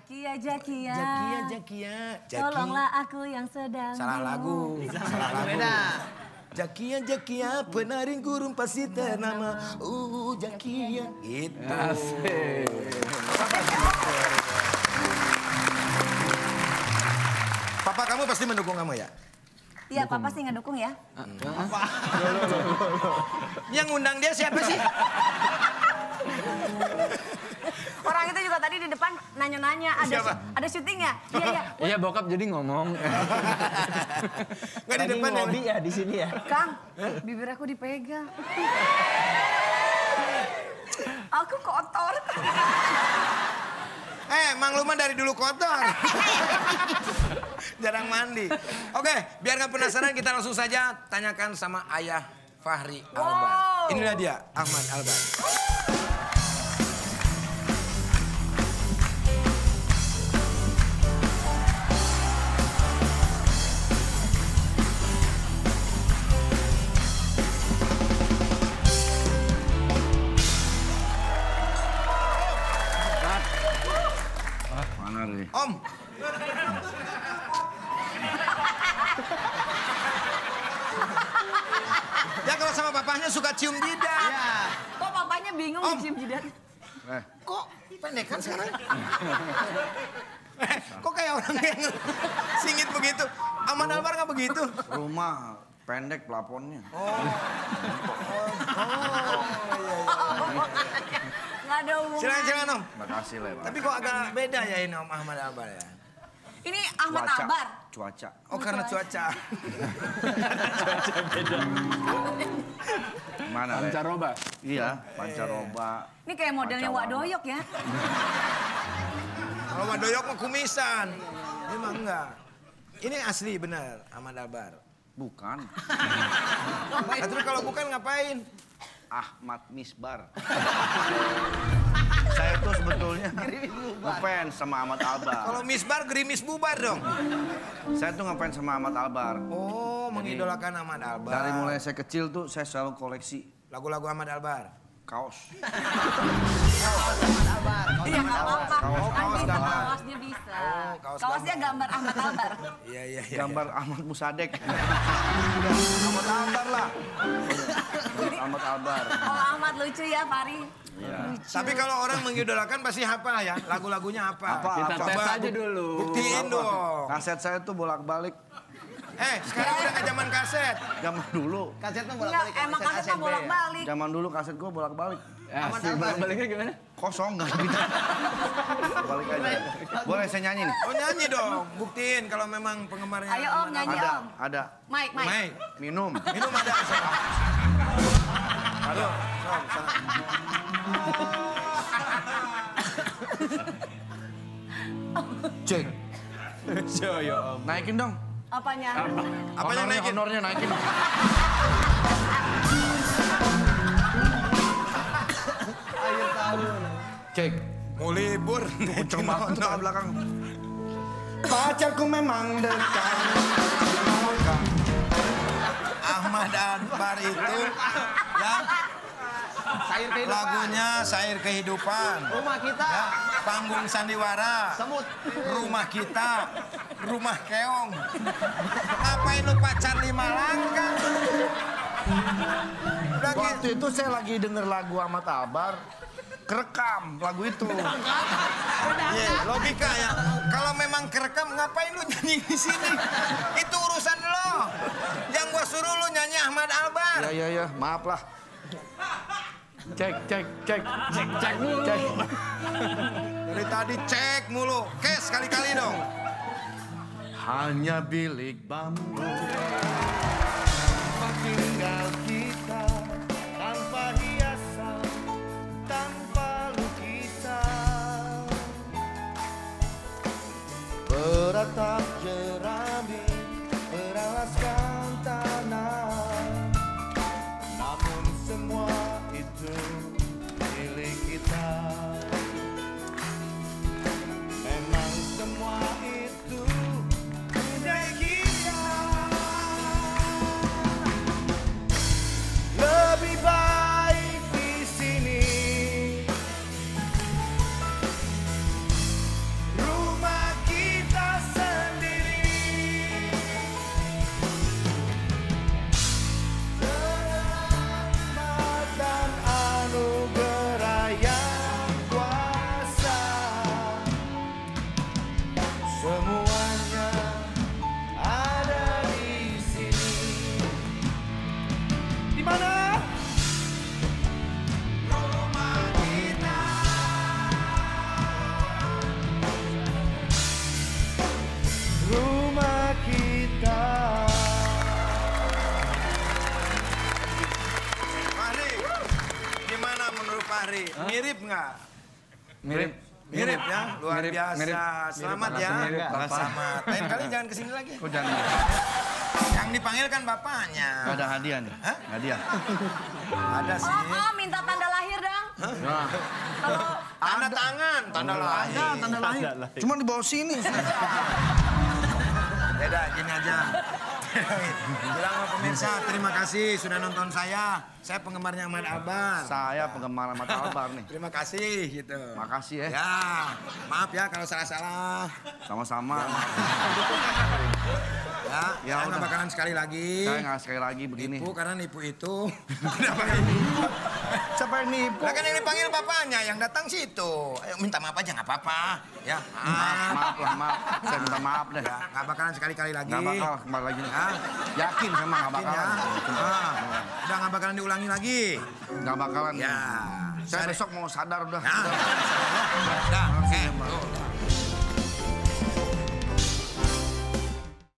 Jakia, Jakia. Jakia, Jakia. Tolonglah aku yang sedang. Salah lagu. Salah lagu. Beda. Jakia, Jakia, penaring gurun pasti ternama. Jakia. Gitu. Asik. Papa kamu pasti mendukung kamu ya? Iya, Papa sih ngedukung ya. Papa. Yang ngundang dia siapa sih? Orang itu juga tadi di depan nanya-nanya, ada syuting ya? Iya, iya. Iya, bokap jadi ngomong. Nggak di depan ngodi ya, di sini ya. Kang, bibir aku dipegang. Aku kotor. Mang Luma dari dulu kotor. Jarang mandi. Oke, biar nggak penasaran kita langsung saja tanyakan sama ayah Fachri Albar. Wow. Inilah dia, Ahmad Albar. Om. Ya kalau sama papahnya suka cium jidat. Ya. Kok papahnya bingung cium jidat? Kok pendekan sekarang? Kok kayak orang yang singit begitu? Ahmad Albar nggak begitu? Rumah pendek plafonnya. Silakan Om. Makasih lebar. Tapi kok agak beda ya ini Om Ahmad Albar ya. Ini Ahmad Albar. Cuaca. Oh karena cuaca. Cuaca beda. Mana? Pancaroba. Iya. Pancaroba. Ini kayak modelnya Wak Doyok ya. Kalau Wak Doyok mah kumisan. Ini mah enggak. Ini asli benar Ahmad Albar. Bukan. Terus kalau bukan ngapain? Ahmad Misbar. Saya tuh sebetulnya ngefans sama Ahmad Albar. Kalau Misbar gerimis bubar dong. Saya tuh ngefans sama Ahmad Albar. Oh, mengidolakan Ahmad Albar. Dari mulai saya kecil tuh saya selalu koleksi lagu-lagu Ahmad Albar. Kaos. Kaos Ahmad Albar. Iya, nggak apa-apa. Kaos gambar. Kaosnya bisa. Kaosnya gambar Ahmad Albar. Iya, iya. Gambar Ahmad Musadek. Ahmad Albar lah. Ahmad Albar. Kalau Ahmad lucu ya, Fachri. Ya. Tapi kalau orang mengidolakan pasti apa ya? Lagu-lagunya apa? Kita tes aja dulu. Buktiin dong. Kaset saya tuh bolak-balik. Sekarang udah ke zaman kaset. Zaman dulu. Kasetnya bolak-balik. Emang kasetnya bolak-balik. Zaman dulu kaset gue bolak-balik. Ahmad bolak-baliknya gimana? Kosong nggak bisa. Balik aja. Boleh saya nyanyi nih? Oh nyanyi dong. Buktiin kalau memang penggemarnya. Ayo Om nyanyi Om. Ada. Mike, Mike. Minum. Minum ada. Halo. Cek. Yo Om. Naikin dong. Apanya? Apanya naikin? Honornya naikin. Akhir tahun. Cek. Mau libur. Cuma untuk belakang. Pacarku memang dekat. Ahmad Albar itu ya lagunya Syair Kehidupan. Rumah kita. Ya, panggung sandiwara. Semut. Rumah kita. Rumah keong. Ngapain lu pacar 5 langkah? Waktu itu saya lagi denger lagu Ahmad Albar. Kerekam lagu itu. Logika ya. Kalau memang kerekam ngapain lu nyanyi di sini? Itu urusan lo. Yang gua suruh lu nyanyi Ahmad Albar. Ya ya ya, maaf lah. Cek cek cek cek cek mulu. Dari tadi cek mulu. Oke, sekali-kali dong. Hanya bilik bambu. Tinggal kita tanpa hiasan, tanpa lukisan. Beratap jerami beralaskan tanah. Namun semua itu milik kita. Memang semua itu milik kita. Lebih baik di sini. mirip nggak? Mirip. Mirip ya, luar mirip, biasa. Mirip, selamat mirip, ya. Selamat. Lain kali jangan kesini lagi. Oh, jangan. Yang dipanggil kan bapaknya. Ada hadiah nih. Hah? Hadiah. Ada sih. Oh, minta tanda lahir dong. Nah. Kalau tanda tangan, tanda lahir. Ada, tanda lahir. Cuma di bawah sini. Beda, gini aja. Bilang sama pemirsa, terima kasih sudah nonton saya. Saya penggemarnya Ahmad Albar. Saya penggemar Ahmad Albar nih. Terima kasih gitu. Makasih ya. Ya, maaf ya kalau salah-salah. Sama-sama. Ya, ya saya nggak bakalan sekali lagi. Saya nggak sekali lagi begini. Nipu karena nipu itu. Kenapa ini? Siapa yang nipu? Nah, kan yang dipanggil bapaknya, yang datang situ. Ayo minta maaf aja nggak apa-apa. Ya, maaf. Saya minta maaf deh. Ya, nggak bakalan sekali-kali lagi. Nggak bakal kembali lagi. Hah? Yakin sama nggak bakalan. Udah nggak bakalan diulangi lagi. Nggak bakalan. Ya. Saya besok mau sadar udah. Nah. Udah. Oke.